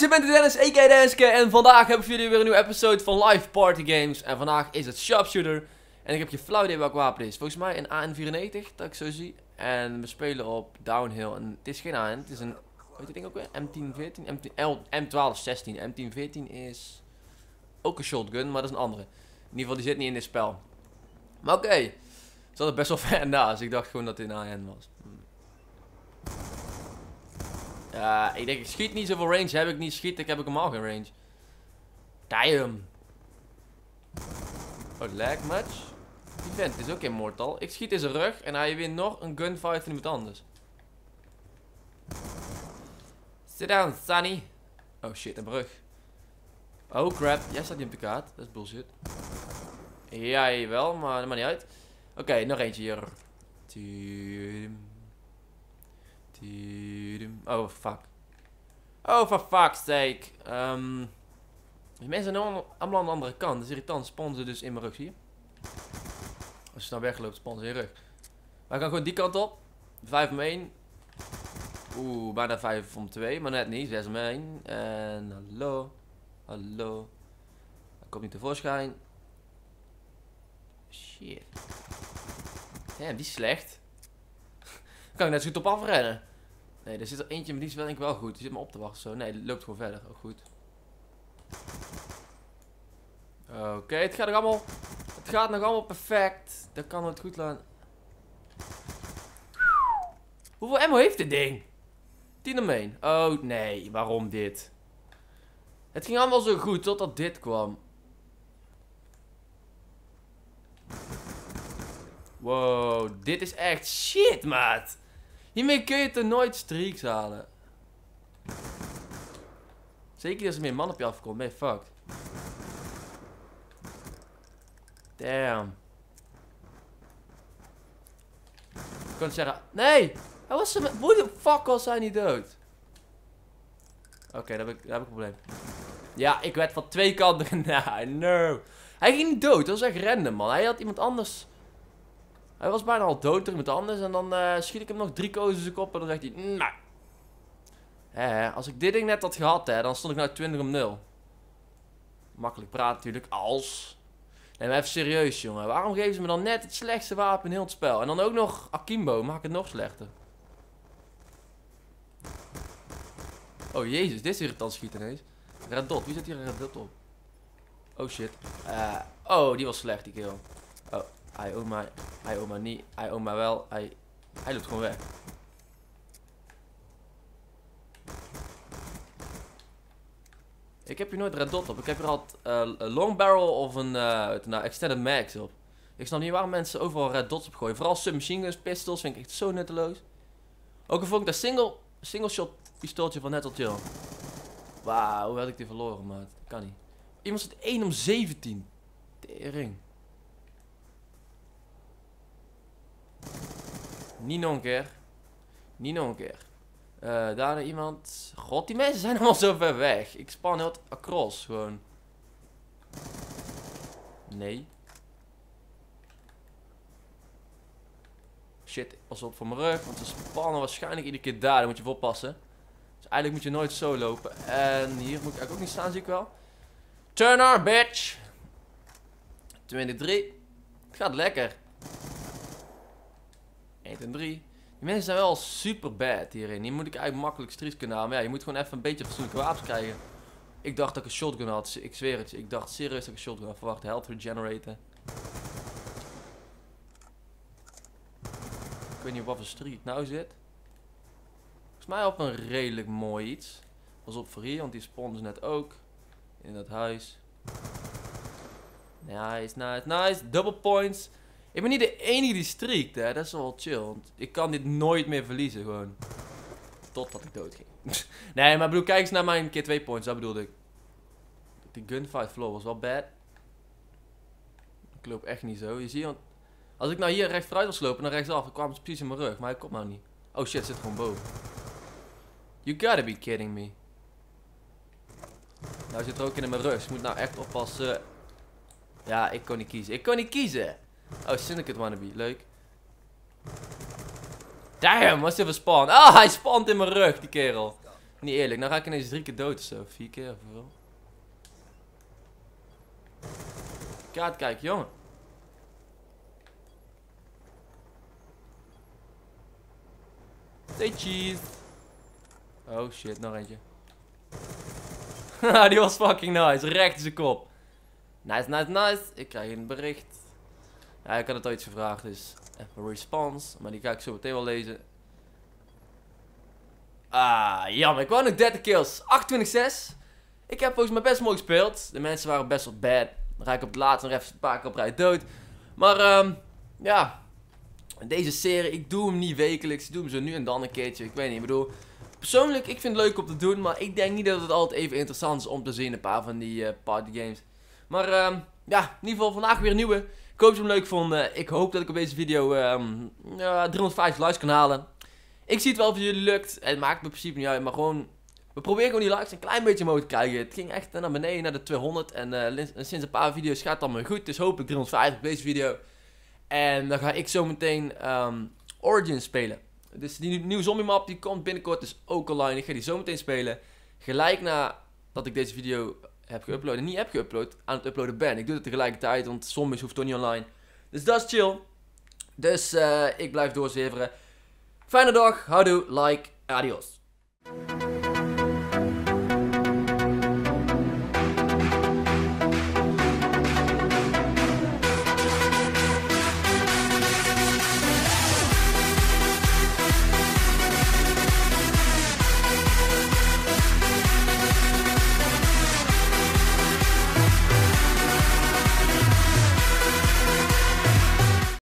jongens, ik ben Dennis, a.k.a. Danske. En vandaag hebben jullie weer een nieuwe episode van Live Party Games. En vandaag is het Sharpshooter. En ik heb je flauw idee welk wapen is. Volgens mij een AN94, dat ik zo zie. En we spelen op Downhill. En het is geen AN, het is een... Weet je ding ook weer? M1014? M1216. M1014 is... ook een shotgun, maar dat is een andere. In ieder geval, die zit niet in dit spel. Maar oké. Okay. Zat er best wel ver naast. Ik dacht gewoon dat dit een AN was. Ja, ik denk, ik schiet niet zoveel range, heb ik niet schiet, ik heb ik helemaal geen range. Damn. Oh, lag match. Die vent is ook immortal. Ik schiet in zijn rug en hij wint nog een gunfight van iemand anders. Sit down, Sunny. Oh shit, een brug. Oh crap, jij staat niet op de kaart, dat is bullshit. Jij wel, maar dat maakt niet uit. Oké, nog eentje hier. Oh fuck. Oh for fuck's sake. Die mensen zijn allemaal aan de andere kant. Dat is irritant. Spannen ze dus in mijn rug, zie je? Als je nou wegloopt, spannen ze in je rug. Maar ik kan gewoon die kant op. 5 om 1. Oeh, bijna 5 om 2. Maar net niet. 6 om 1. En hallo. Hallo. Hij komt niet tevoorschijn. Shit. Damn, die is slecht. Kan ik net zo goed op afrennen. Nee, er zit er eentje, maar die is wel, denk ik wel goed. Die zit me op te wachten zo. Nee, die loopt gewoon verder. Ook goed. Oké, het gaat nog allemaal... Het gaat nog allemaal perfect. Dat kan het goed laten. Hoeveel ammo heeft dit ding? 10 om 1. Oh, nee. Waarom dit? Het ging allemaal zo goed totdat dit kwam. Wow, dit is echt shit, maat. Hiermee kun je toch nooit streaks halen. Zeker als er meer man op je afkomt. Nee, fuck. Damn. Ik kan zeggen... Nee! Hij was... Hoe de fuck was hij niet dood? Oké, daar heb ik een probleem. Ja, ik werd van twee kanten... Nah, no. Hij ging niet dood. Dat was echt random, man. Hij had iemand anders... Hij was bijna al dood door iemand anders. En dan schiet ik hem nog 3 kozen in zijn kop. En dan zegt hij, nee. Als ik dit ding net had gehad, hè, dan stond ik nou 20 om 0. Makkelijk praten natuurlijk. Als. Nee, maar even serieus, jongen. Waarom geven ze me dan net het slechtste wapen in heel het spel? En dan ook nog Akimbo. Maak het nog slechter. Oh, jezus. Dit is irritant schieten ineens. Red dot. Wie zet hier een red dot op? Oh, shit. Oh, die was slecht, die kill. Oh. Hij oma niet, hij oma wel, hij loopt gewoon weg. Ik heb hier nooit red dot op, ik heb hier altijd een long barrel of een extended mags op. Ik snap niet waarom mensen overal red dots op gooien, vooral submachine guns, pistols vind ik echt zo nutteloos. Ook al vond ik dat single shot pistooltje van net al chill. Wauw, hoe had ik die verloren, maat, kan niet. Iemand zit 1 om 17, tering. Niet nog een keer. Niet nog een keer. Daarna iemand... God, die mensen zijn allemaal zo ver weg. Ik span heel across, gewoon. Nee. Shit, pas op voor mijn rug. Want ze spannen waarschijnlijk iedere keer daar. Daar moet je voor oppassen. Dus eigenlijk moet je nooit zo lopen. En hier moet ik eigenlijk ook niet staan, zie ik wel. Turner, bitch. 2-3. Het gaat lekker. 1-3. Die mensen zijn wel super bad hierin. Hier moet ik eigenlijk makkelijk streaks kunnen halen. Maar ja, je moet gewoon even een beetje fatsoenlijke wapens krijgen. Ik dacht dat ik een shotgun had. Ik zweer het je. Ik dacht serieus dat ik een shotgun had. Verwacht, health regenerator. Ik weet niet op wat voor streak nou zit. Volgens mij op een redelijk mooi iets. Pas op voor hier, want die spawnen ze net ook. In dat huis. Nice, nice, nice. Double points. Ik ben niet de enige die streakt, hè. Dat is wel chill. Want ik kan dit nooit meer verliezen, gewoon. Totdat ik dood ging. Nee, maar ik bedoel, kijk eens naar mijn keer 2 points. Dat bedoelde ik. Die gunfight flow was wel bad. Ik loop echt niet zo. Je ziet, want als ik nou hier recht vooruit was lopen en dan rechtsaf, dan kwam ze precies in mijn rug. Maar hij komt nou niet. Oh shit, zit gewoon boven. You gotta be kidding me. Nou zit er ook in mijn rug. Ik moet nou echt oppassen. Ja, ik kon niet kiezen. Ik kon niet kiezen! Oh, Syndicate wannabe. Leuk. Damn, wat is dit voor spawn? Ah, hij spant in mijn rug, die kerel. Niet eerlijk, nou ga ik ineens 3 keer dood of zo. 4 keer of wel. Kaart kijken, jongen. Say cheese. Oh shit, nog eentje. Die was fucking nice. Recht in zijn kop. Nice, nice, nice. Ik krijg een bericht. Ja, ik had het ooit gevraagd, dus even response. Maar die ga ik zo meteen wel lezen. Ah, jammer. Ik wou nog 30 kills. 28-6. Ik heb volgens mij best mooi gespeeld. De mensen waren best wel bad. Dan ga ik op het laatste nog even een paar keer op rij dood. Maar ja. Deze serie, ik doe hem niet wekelijks. Ik doe hem zo nu en dan een keertje. Ik weet niet, ik bedoel... Persoonlijk, ik vind het leuk om te doen. Maar ik denk niet dat het altijd even interessant is om te zien. Een paar van die party games. Maar ja, in ieder geval vandaag weer een nieuwe. Ik hoop dat je hem leuk vond. Ik hoop dat ik op deze video 350 likes kan halen. Ik zie het wel of jullie lukt. Het maakt me in principe niet uit. Maar gewoon, we proberen gewoon die likes een klein beetje omhoog te krijgen. Het ging echt naar beneden, naar de 200. En sinds een paar video's gaat het allemaal goed. Dus hopelijk 350 op deze video. En dan ga ik zo meteen Origins spelen. Dus die nieuwe zombie map die komt binnenkort dus ook online. Ik ga die zo meteen spelen. Gelijk nadat ik deze video heb geüpload. En niet heb geüpload, aan het uploaden ben. Ik doe het tegelijkertijd, want zombies hoeft toch niet online. Dus dat is chill. Dus ik blijf doorzeveren. Fijne dag, houdoe, like, adios.